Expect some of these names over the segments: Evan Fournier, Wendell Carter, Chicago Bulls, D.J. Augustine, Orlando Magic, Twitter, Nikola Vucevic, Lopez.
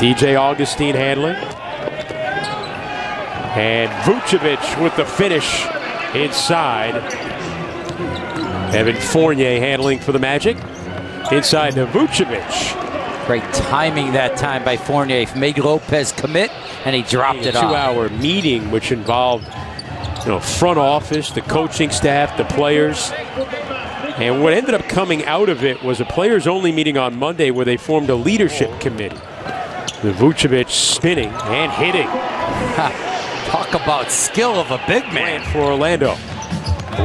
D.J. Augustine handling. And Vucevic with the finish inside. Evan Fournier handling for the Magic. Inside to Vucevic. Great timing that time by Fournier. Made Lopez commit, and he dropped it off. Two-hour meeting, which involved front office, the coaching staff, the players. And what ended up coming out of it was a players-only meeting on Monday where they formed a leadership committee. The Vucevic spinning and hitting. Talk about skill of a big man for Orlando.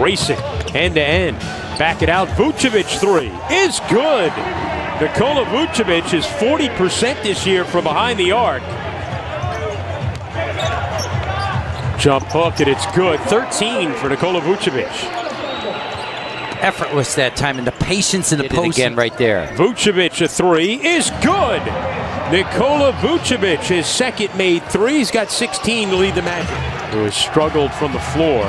Racing end-to-end. Back it out. Vucevic three is good. Nikola Vucevic is 40% this year from behind the arc. Jump hook, and it's good. 13 for Nikola Vucevic. Effortless that time, and the patience in the post again right there. Vucevic a three is good. Nikola Vucevic, his second made three. He's got 16 to lead the Magic. Who has struggled from the floor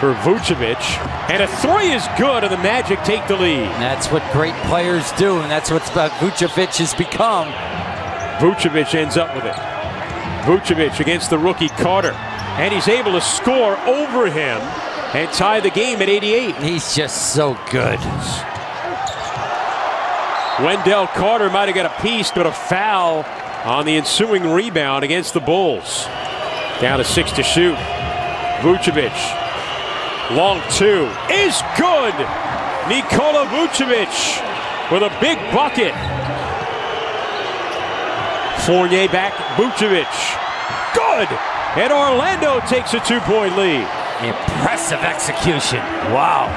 for Vucevic, and a three is good, and the Magic take the lead. And that's what great players do, and that's what Vucevic has become. Vucevic ends up with it. Vucevic against the rookie Carter, and he's able to score over him and tie the game at 88. He's just so good. Wendell Carter might have got a piece, but a foul on the ensuing rebound against the Bulls. Down to 6 to shoot. Vucevic. Long two is good. Nikola Vucevic with a big bucket. Fournier back. Vucevic. Good. And Orlando takes a two-point lead. Impressive execution. Wow.